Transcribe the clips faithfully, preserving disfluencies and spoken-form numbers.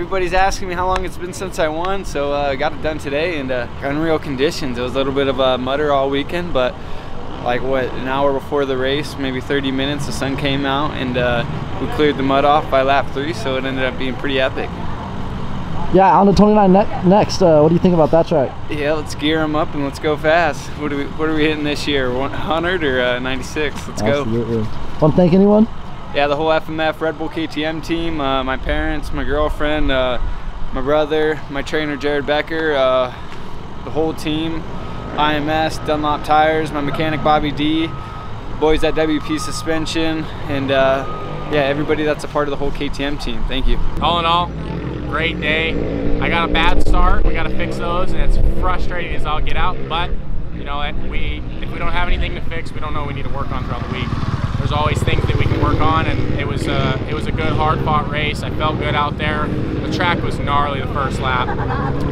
everybody's asking me how long it's been since I won, so I uh, got it done today in uh, unreal conditions. It was a little bit of a mutter all weekend, but like what, an hour before the race, maybe thirty minutes, the sun came out and uh, we cleared the mud off by lap three, so it ended up being pretty epic. Yeah, on the twenty-nine ne next, uh, what do you think about that track? Yeah, let's gear them up and let's go fast. What are we, what are we hitting this year, one hundred or uh, ninety-six? Let's Absolutely. go. Want to thank anyone? Yeah, the whole F M F Red Bull K T M team, uh, my parents, my girlfriend, uh, my brother, my trainer Jared Becker, uh, the whole team, I M S, Dunlop Tires, my mechanic Bobby D, boys at W P Suspension, and uh, yeah, everybody that's a part of the whole K T M team. Thank you. All in all, great day. I got a bad start. We got to fix those, and it's frustrating as all get out, but you know, if we, if we don't have anything to fix, we don't know what we need to work on throughout the week. There's always things that we can work on, and it was a, it was a good hard-fought race. I felt good out there. The track was gnarly the first lap, and,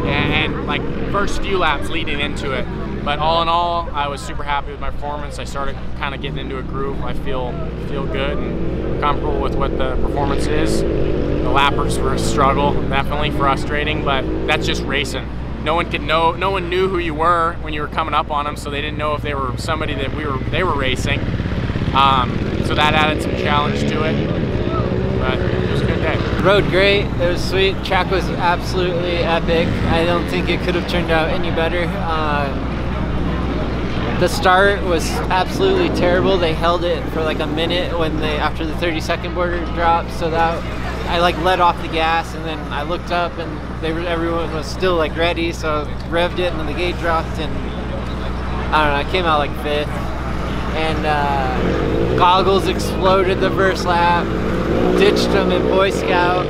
and like first few laps leading into it. But all in all, I was super happy with my performance. I started kind of getting into a groove. I feel feel good and comfortable with what the performance is. The lappers were a struggle, definitely frustrating, but that's just racing. No one could know. No one knew who you were when you were coming up on them, so they didn't know if they were somebody that we were they were racing. Um, so that added some challenge to it, but it was a good day. Rode great, it was sweet, track was absolutely epic. I don't think it could have turned out any better. Um, the start was absolutely terrible. They held it for like a minute when they, after the thirty second border dropped, so that I like let off the gas, and then I looked up and they were, everyone was still like ready, so revved it and then the gate dropped, and I don't know, I came out like fifth. And uh, Goggles exploded the first lap, ditched him in Boy Scout.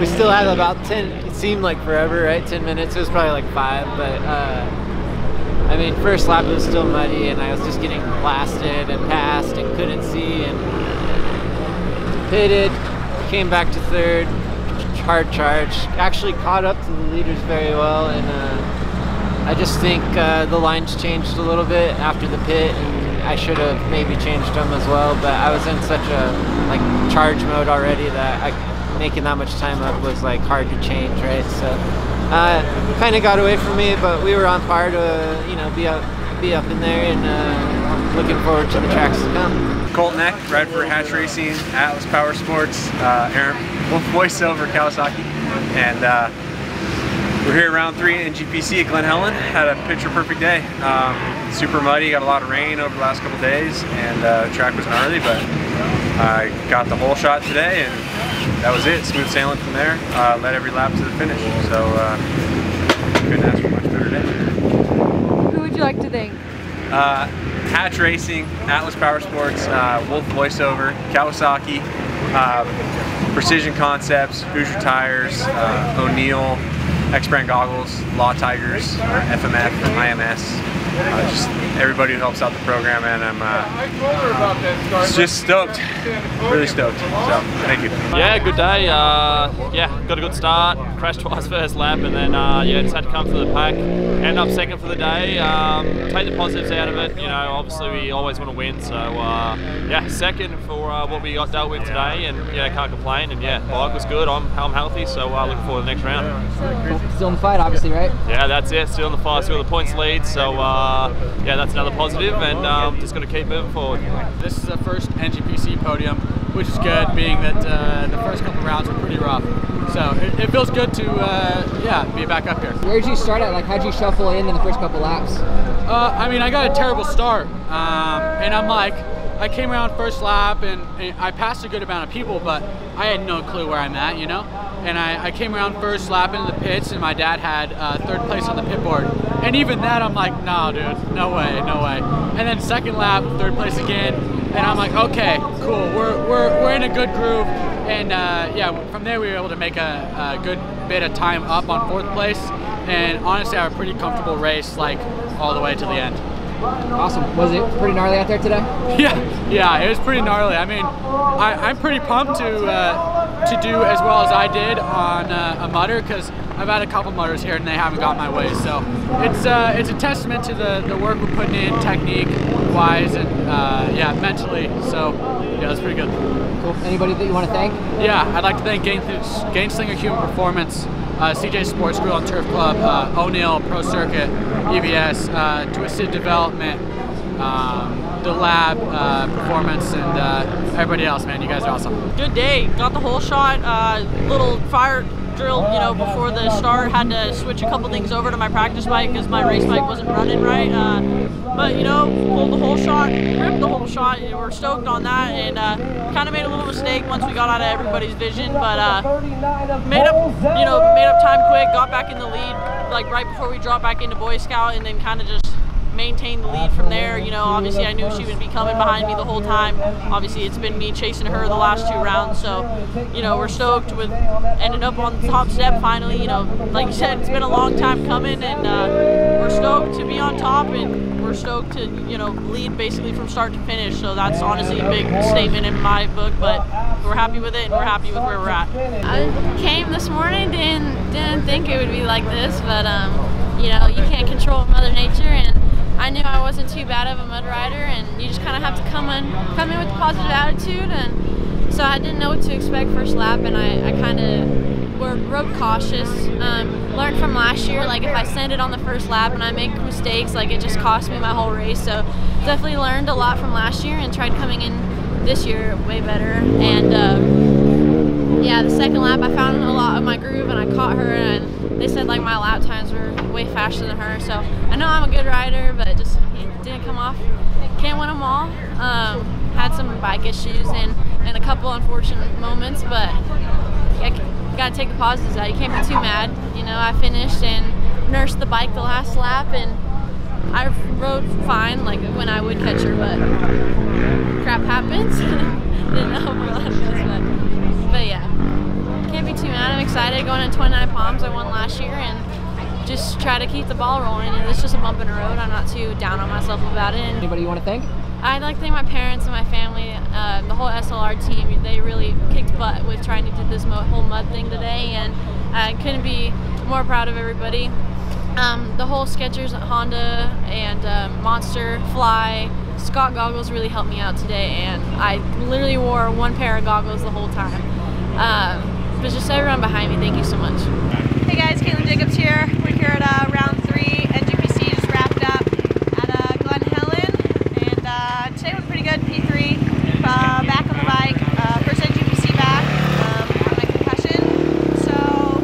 We still had about ten, it seemed like forever, right? ten minutes, it was probably like five, but uh, I mean, first lap was still muddy and I was just getting blasted and passed and couldn't see and pitted, came back to third, hard charge, actually caught up to the leaders very well, and uh, I just think uh, the lines changed a little bit after the pit, and I should have maybe changed them as well, but I was in such a like charge mode already that I, making that much time up was like hard to change, right? So uh, kind of got away from me, but we were on par to uh, you know, be up, be up in there, and uh, looking forward to the tracks to come. Colt Neck, Redford Hatch Racing, Atlas Power Sports, uh, Aaron Wolf voiceover Kawasaki, and. Uh, We're here round three in N G P C at Glen Helen. Had a picture perfect day. Um, super muddy, got a lot of rain over the last couple days, and uh, the track was gnarly, but I got the whole shot today, and that was it. Smooth sailing from there. Uh, led every lap to the finish, so uh, couldn't ask for much better day. Who would you like to thank? Uh, Hatch Racing, Atlas Power Sports, uh, Wolf Voiceover, Kawasaki, uh, Precision Concepts, Hoosier Tires, uh, O'Neill, X-brand Goggles, Law Tigers, uh, F M F, I M S, uh, just everybody who helps out the program, and I'm uh, just stoked, really stoked, so thank you. Yeah, good day, uh, yeah, got a good start, crashed twice first lap, and then uh, yeah, just had to come through the pack, end up second for the day, um, take the positives out of it, you know, obviously we always want to win, so uh, yeah, second for uh, what we got dealt with today, and yeah, can't complain, and yeah, bike was good, I'm, I'm healthy, so uh, looking forward to the next round. Still in the fight, obviously, right? Yeah, that's it. Still in the fight, still the points lead. So, uh, yeah, that's another positive, and um, just going to keep moving forward. This is the first N G P C podium, which is good, being that uh, the first couple rounds were pretty rough. So it, it feels good to, uh, yeah, be back up here. Where did you start at? Like, how did you shuffle in in the first couple laps? Uh, I mean, I got a terrible start, um, and I'm like, I came around first lap, and, and I passed a good amount of people, but I had no clue where I'm at, you know? And I, I came around first lap into the pits, and my dad had uh, third place on the pit board. And even that, I'm like, no, dude, no way, no way. And then second lap, third place again, and I'm like, okay, cool, we're we're we're in a good groove. And uh, yeah, from there we were able to make a, a good bit of time up on fourth place. And honestly, I had a pretty comfortable race, like all the way to the end. Awesome. Was it pretty gnarly out there today? Yeah, yeah, it was pretty gnarly. I mean, I, I'm pretty pumped to. Uh, to do as well as I did on uh, a mutter, because I've had a couple mutters here and they haven't got my way, so it's uh, it's a testament to the, the work we're putting in technique wise, and uh, yeah, mentally. So yeah, that's pretty good. Cool. Anybody that you want to thank? Yeah, I'd like to thank Gainslinger Human Performance, uh, C J Sports Grill and Turf Club, uh, O'Neill, Pro Circuit, E V S, uh, Twisted Development, um, The Lab, uh, Performance, and uh, everybody else, man. You guys are awesome. Good day. Got the whole shot. Uh, little fire drill, you know, before the start. Had to switch a couple things over to my practice bike because my race bike wasn't running right. Uh, but, you know, pulled the whole shot, ripped the whole shot, and we're stoked on that. And uh, kind of made a little mistake once we got out of everybody's vision, but uh, made up, you know, made up time quick. Got back in the lead, like right before we dropped back into Boy Scout, and then kind of just maintain the lead from there. You know, obviously I knew she would be coming behind me the whole time. Obviously it's been me chasing her the last two rounds, so you know, we're stoked with ending up on the top step finally. You know, like you said, it's been a long time coming, and uh, we're stoked to be on top, and we're stoked to, you know, lead basically from start to finish. So that's honestly a big statement in my book, but we're happy with it, and we're happy with where we're at. I came this morning, didn't, didn't think it would be like this, but um, you know, you can't control Mother Nature, and I knew I wasn't too bad of a mud rider, and you just kind of have to come in, come in with a positive attitude, and so I didn't know what to expect first lap, and I, I kind of were rode cautious. Um, learned from last year, like if I send it on the first lap and I make mistakes, like it just cost me my whole race. So definitely learned a lot from last year and tried coming in this year way better. And um, yeah, the second lap I found a lot of my groove, and I caught her, and they said like my lap times were way faster than her, so I know I'm a good rider, but it just it didn't come off. Can't win them all. Um, had some bike issues and, and a couple unfortunate moments, but I gotta take the positives out. You can't be too mad. You know, I finished and nursed the bike the last lap, and I rode fine like when I would catch her, but crap happens. Didn't know what happens, but, but yeah. Can't be too mad. I'm excited going to twenty-nine Palms. I won last year, and just try to keep the ball rolling. And it's just a bump in the road. I'm not too down on myself about it. And anybody you want to thank? I'd like to thank my parents and my family, uh, the whole S L R team. They really kicked butt with trying to do this mo whole mud thing today, and I couldn't be more proud of everybody. Um, the whole Skechers, Honda, and um, Monster, Fly, Scott Goggles really helped me out today, and I literally wore one pair of goggles the whole time. Um, But just everyone behind me, thank you so much. Hey guys, Kaitlyn Jacobs here. We're here at uh, round three. N G P C just wrapped up at uh, Glen Helen, and uh, today went pretty good. P three, uh, back on the bike, uh, first N G P C back um, on my concussion. So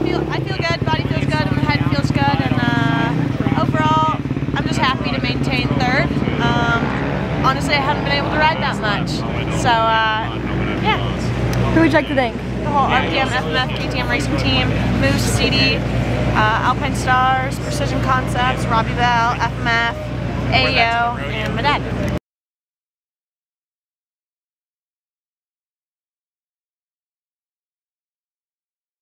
feel, I feel good, body feels good, and the head feels good, and uh, overall, I'm just happy to maintain third. Um, honestly, I haven't been able to ride that much, so uh, yeah. Who would you like to thank? The whole R P M, F M F, K T M racing team, Moose, C D, uh, Alpine Stars, Precision Concepts, Robbie Bell, F M F, A E O, and my dad.